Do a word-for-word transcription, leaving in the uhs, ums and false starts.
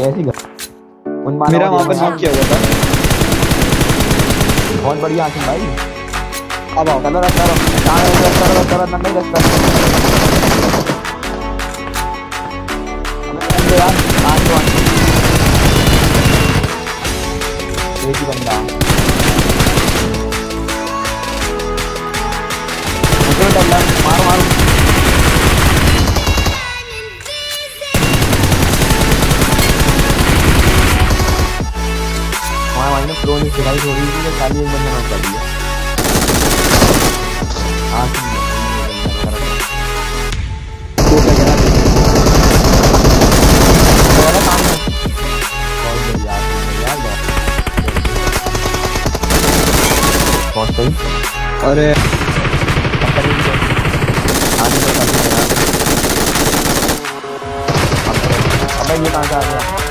कैसी मेरा वहाँ पर नॉक किया हुआ था। बहुत बढ़िया आशिम भाई। अब आओ colour colour colour colour number दस दस। अंदर यार आठ वन। ये भी बंदा। उधर डलना मारो मारो। हो रही है खाली एक बंदा कर दिया। बहुत सही। अरे अब ये कहाँ से आ गया?